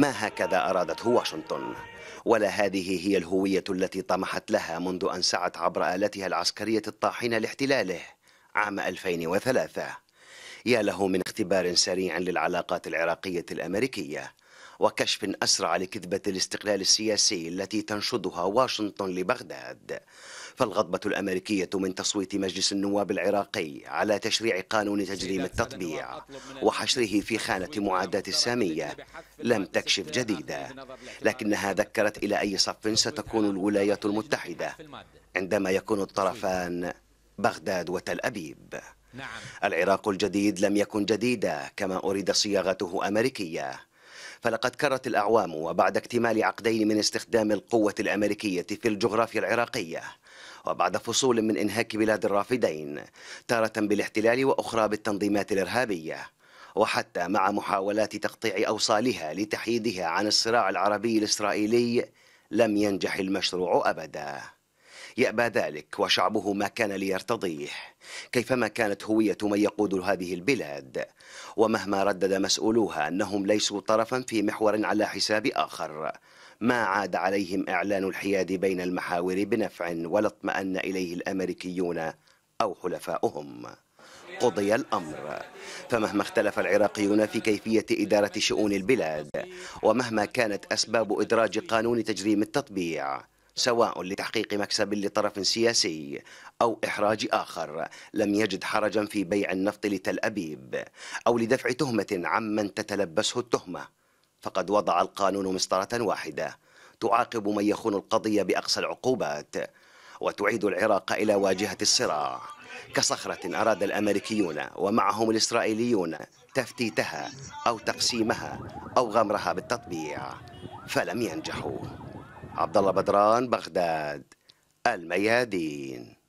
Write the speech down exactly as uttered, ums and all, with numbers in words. ما هكذا أرادته واشنطن، ولا هذه هي الهوية التي طمحت لها منذ أن سعت عبر آلتها العسكرية الطاحنة لاحتلاله عام ألفين وثلاثة. يا له من اختبار سريع للعلاقات العراقية الأمريكية، وكشف أسرع لكذبة الاستقلال السياسي التي تنشدها واشنطن لبغداد. فالغضبة الأمريكية من تصويت مجلس النواب العراقي على تشريع قانون تجريم التطبيع وحشره في خانة معاداة السامية لم تكشف جديدة، لكنها ذكرت إلى أي صف ستكون الولايات المتحدة عندما يكون الطرفان بغداد وتل أبيب. العراق الجديد لم يكن جديدا كما أريد صياغته أمريكية، فلقد كرت الأعوام وبعد اكتمال عقدين من استخدام القوة الأمريكية في الجغرافيا العراقية، وبعد فصول من إنهاك بلاد الرافدين تارة بالاحتلال وأخرى بالتنظيمات الإرهابية، وحتى مع محاولات تقطيع أوصالها لتحييدها عن الصراع العربي الإسرائيلي لم ينجح المشروع أبدا. يأبى ذلك وشعبه ما كان ليرتضيه كيفما كانت هوية من يقود هذه البلاد، ومهما ردد مسؤولوها أنهم ليسوا طرفا في محور على حساب آخر، ما عاد عليهم إعلان الحياد بين المحاور بنفع ولا اطمأن إليه الأمريكيون أو حلفاؤهم. قضي الأمر، فمهما اختلف العراقيون في كيفية إدارة شؤون البلاد، ومهما كانت أسباب إدراج قانون تجريم التطبيع، سواء لتحقيق مكسب لطرف سياسي أو إحراج آخر، لم يجد حرجا في بيع النفط لتل أبيب أو لدفع تهمة عمن تتلبسه التهمة، فقد وضع القانون مسطرة واحدة تعاقب من يخون القضية بأقصى العقوبات وتعيد العراق إلى واجهة الصراع كصخرة أراد الأمريكيون ومعهم الإسرائيليون تفتيتها أو تقسيمها أو غمرها بالتطبيع، فلم ينجحوا. عبدالله بدران، بغداد، الميادين.